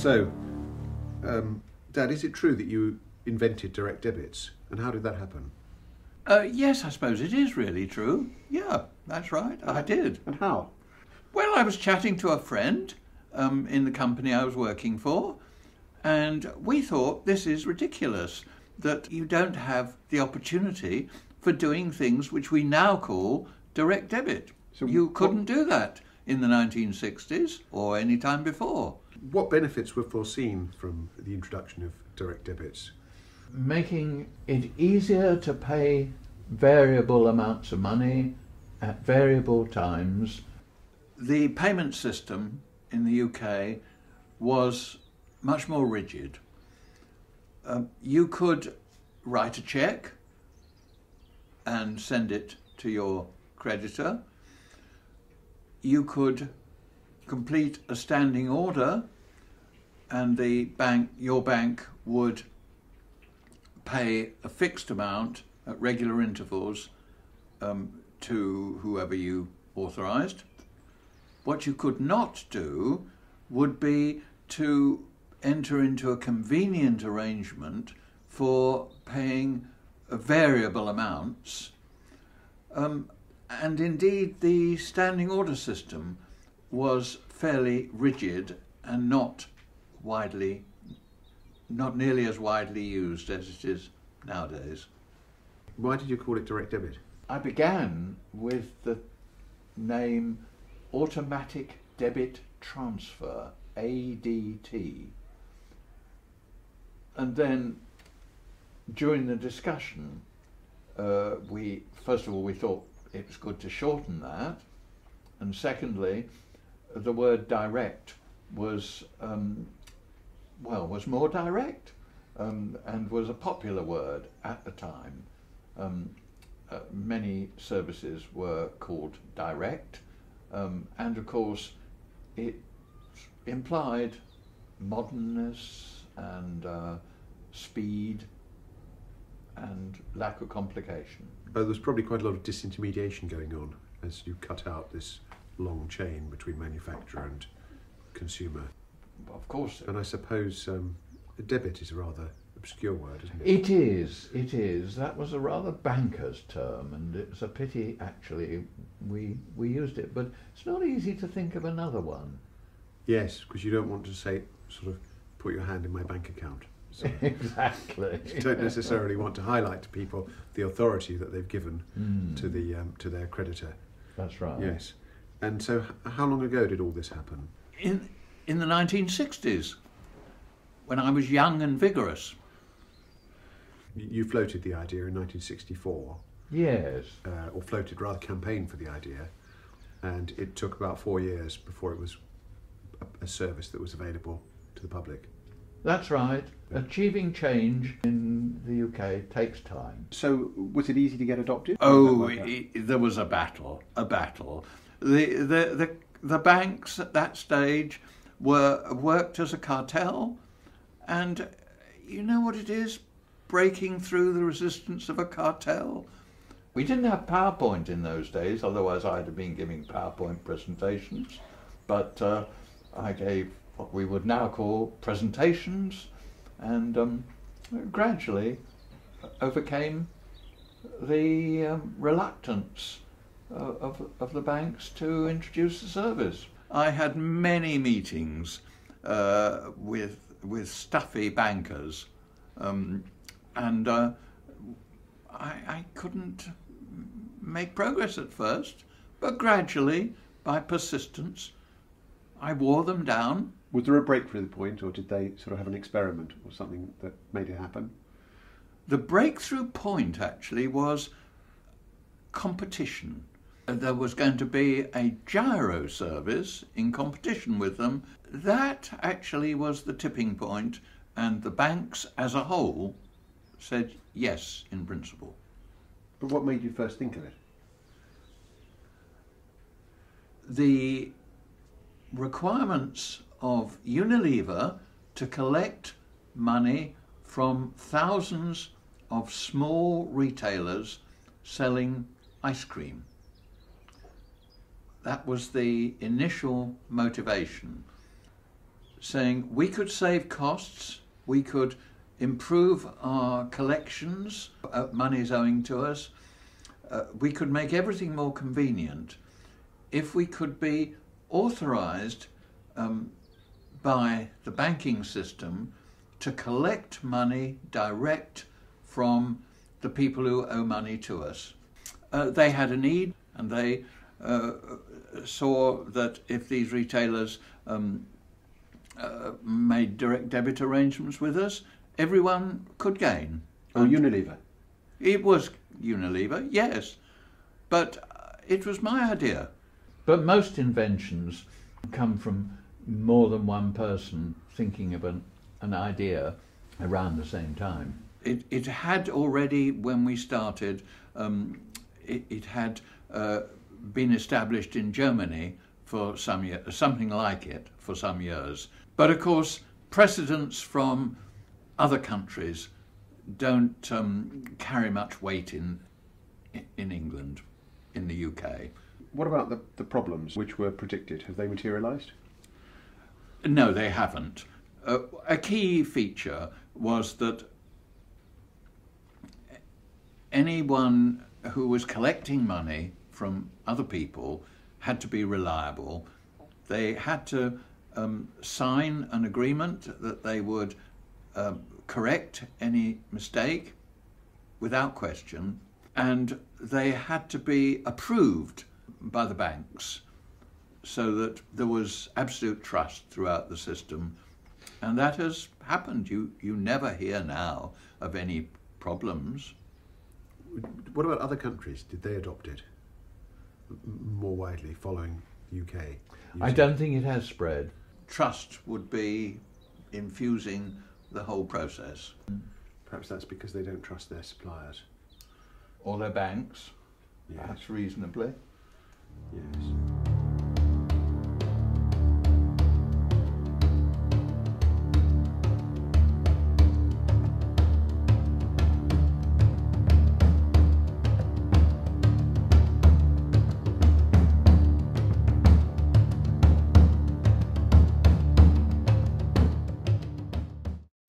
So, Dad, is it true that you invented direct debits? And how did that happen? Yes, I suppose it is really true. Yeah, that's right, I did. And how? Well, I was chatting to a friend in the company I was working for, and we thought this is ridiculous that you don't have the opportunity for doing things which we now call direct debit. So you couldn't do that in the 1960s or any time before. What benefits were foreseen from the introduction of direct debits? Making it easier to pay variable amounts of money at variable times. The payment system in the UK was much more rigid. You could write a cheque and send it to your creditor. You could complete a standing order and the bank, your bank, would pay a fixed amount at regular intervals to whoever you authorised. What you could not do would be to enter into a convenient arrangement for paying variable amounts. And indeed, the standing order system was fairly rigid and not nearly as widely used as it is nowadays. Why did you call it direct debit? I began with the name Automatic Debit Transfer, ADT. And then during the discussion, first of all, we thought it was good to shorten that. And secondly, the word direct was, was more direct and was a popular word at the time. Many services were called direct. And of course, it implied modernness and speed and lack of complication. There was probably quite a lot of disintermediation going on as you cut out this long chain between manufacturer and consumer. Well, of course. And I suppose debit is a rather obscure word, isn't it? It is, it is. That was a rather banker's term, and it's a pity, actually, we used it. But it's not easy to think of another one. Yes, because you don't want to say, sort of, put your hand in my bank account. So exactly. You don't necessarily want to highlight to people the authority that they've given to their creditor. That's right. Yes. And so, how long ago did all this happen? In the 1960s, when I was young and vigorous. You floated the idea in 1964. Yes. Or floated, rather, campaigned for the idea. And it took about 4 years before it was a service that was available to the public. That's right. Yeah. Achieving change in the UK takes time. So, was it easy to get adopted? Oh, there was a battle. A battle. The banks at that stage worked as a cartel, and you know what it is? Breaking through the resistance of a cartel. We didn't have PowerPoint in those days, otherwise I'd have been giving PowerPoint presentations, but I gave what we would now call presentations, and gradually overcame the reluctance of the banks to introduce the service. I had many meetings with stuffy bankers, and I couldn't make progress at first, but gradually, by persistence, I wore them down. Was there a breakthrough point, or did they sort of have an experiment or something that made it happen? The breakthrough point actually was competition. There was going to be a gyro service in competition with them. That actually was the tipping point, and the banks as a whole said yes in principle. But what made you first think of it? The requirements of Unilever to collect money from thousands of small retailers selling ice cream. That was the initial motivation. saying we could save costs, we could improve our collections, monies owing to us, we could make everything more convenient if we could be authorised by the banking system to collect money direct from the people who owe money to us. They had a need, and they saw that if these retailers made direct debit arrangements with us, everyone could gain. Or Unilever? It was Unilever, yes. But it was my idea. But most inventions come from more than one person thinking of an idea around the same time. It had already, when we started, it had been established in Germany for some year, something like it for some years. But of course, precedents from other countries don't carry much weight in England, in the UK. What about the problems which were predicted? Have they materialised? No, they haven't. A key feature was that anyone who was collecting money from other people had to be reliable. They had to sign an agreement that they would correct any mistake without question, and they had to be approved by the banks so that there was absolute trust throughout the system. And that has happened. You never hear now of any problems. What about other countries? Did they adopt it more widely following the UK? I don't think it has spread. Trust would be infusing the whole process. Perhaps that's because they don't trust their suppliers. Or their banks. Yes. Perhaps reasonably. Yes.